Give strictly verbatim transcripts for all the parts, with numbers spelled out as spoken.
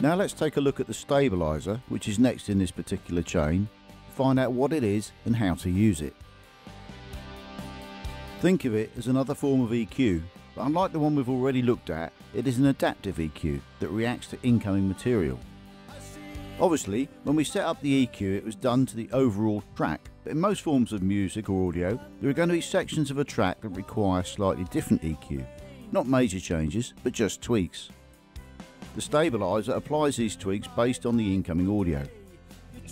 Now let's take a look at the stabilizer, which is next in this particular chain, find out what it is and how to use it. Think of it as another form of E Q, but unlike the one we've already looked at, it is an adaptive E Q that reacts to incoming material. Obviously, when we set up the E Q, it was done to the overall track, but in most forms of music or audio, there are going to be sections of a track that require slightly different E Q. Not major changes, but just tweaks. The stabilizer applies these tweaks based on the incoming audio.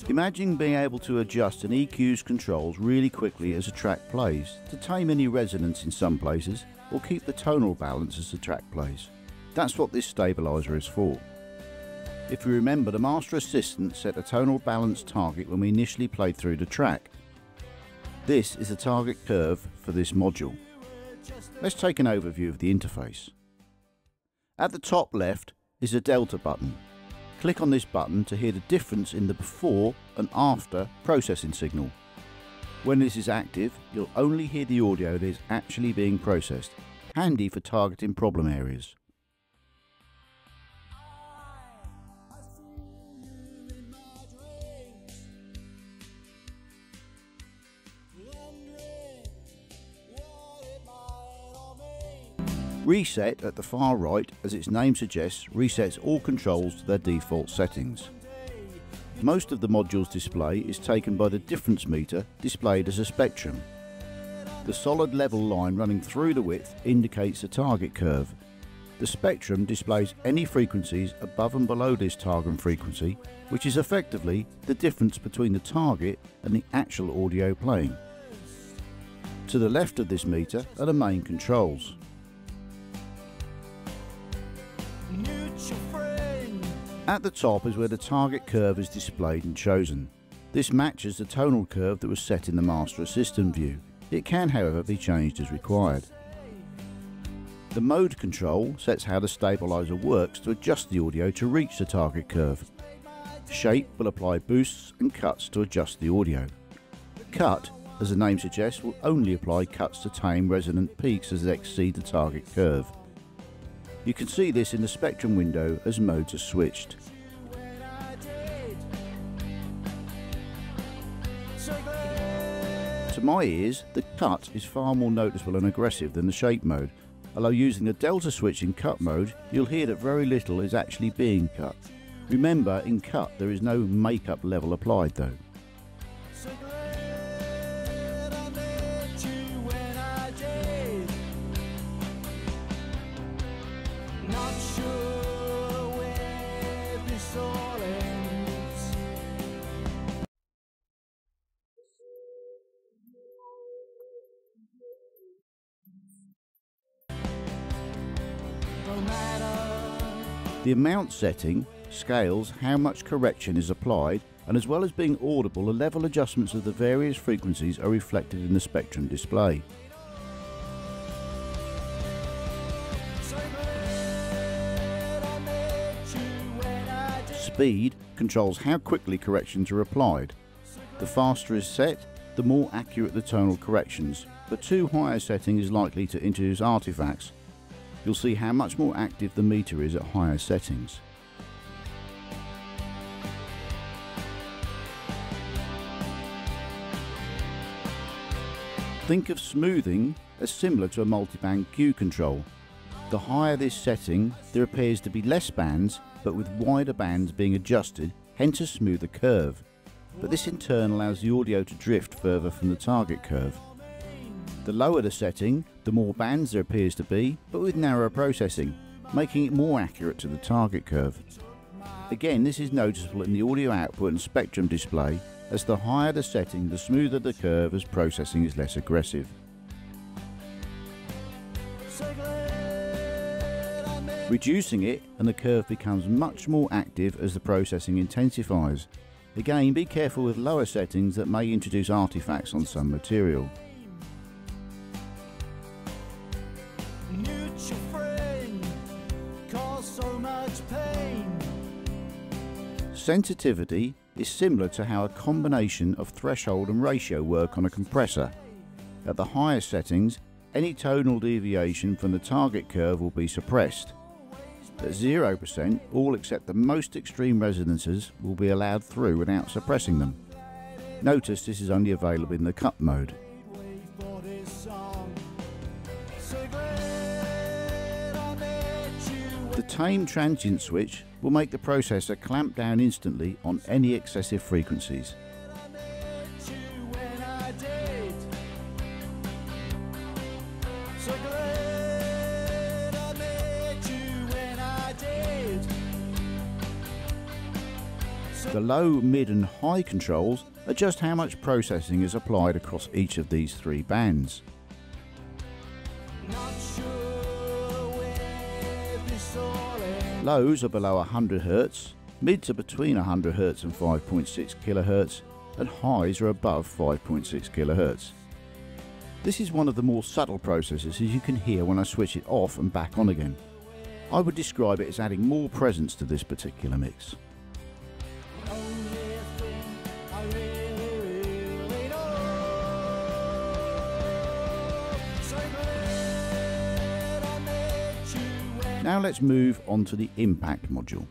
Imagine being able to adjust an E Q's controls really quickly as a track plays, to tame any resonance in some places, or keep the tonal balance as the track plays. That's what this stabilizer is for. If you remember, the master assistant set a tonal balance target when we initially played through the track. This is the target curve for this module. Let's take an overview of the interface. At the top left is a delta button. Click on this button to hear the difference in the before and after processing signal. When this is active, you'll only hear the audio that is actually being processed, handy for targeting problem areas. Reset at the far right, as its name suggests, resets all controls to their default settings. Most of the module's display is taken by the difference meter displayed as a spectrum. The solid level line running through the width indicates the target curve. The spectrum displays any frequencies above and below this target frequency, which is effectively the difference between the target and the actual audio playing. To the left of this meter are the main controls. At the top is where the target curve is displayed and chosen. This matches the tonal curve that was set in the master assistant view. It can, however, be changed as required. The mode control sets how the stabilizer works to adjust the audio to reach the target curve. Shape will apply boosts and cuts to adjust the audio. Cut, as the name suggests, will only apply cuts to tame resonant peaks as they exceed the target curve. You can see this in the spectrum window as modes are switched. To my ears, the cut is far more noticeable and aggressive than the shape mode. Although using the delta switch in cut mode, you'll hear that very little is actually being cut. Remember, in cut there is no makeup level applied though. The amount setting scales how much correction is applied, and as well as being audible, the level adjustments of the various frequencies are reflected in the spectrum display. Speed controls how quickly corrections are applied. The faster is set, the more accurate the tonal corrections, but too high a setting is likely to introduce artifacts. You'll see how much more active the meter is at higher settings. Think of smoothing as similar to a multiband Q control. The higher this setting, there appears to be less bands, but with wider bands being adjusted, hence a smoother curve. But this in turn allows the audio to drift further from the target curve. The lower the setting, the more bands there appears to be, but with narrower processing, making it more accurate to the target curve. Again, this is noticeable in the audio output and spectrum display, as the higher the setting, the smoother the curve as processing is less aggressive. Reducing it and the curve becomes much more active as the processing intensifies. Again, be careful with lower settings that may introduce artifacts on some material. Sensitivity is similar to how a combination of threshold and ratio work on a compressor. At the higher settings, any tonal deviation from the target curve will be suppressed. At zero percent, all except the most extreme resonances will be allowed through without suppressing them. Notice this is only available in the cut mode. The tame transient switch will make the processor clamp down instantly on any excessive frequencies. The low, mid and high controls are just how much processing is applied across each of these three bands. Lows are below one hundred hertz, mids are between one hundred hertz and five point six kilohertz, and highs are above five point six kilohertz. This is one of the more subtle processes, as you can hear when I switch it off and back on again. I would describe it as adding more presence to this particular mix. Now let's move on to the impact module.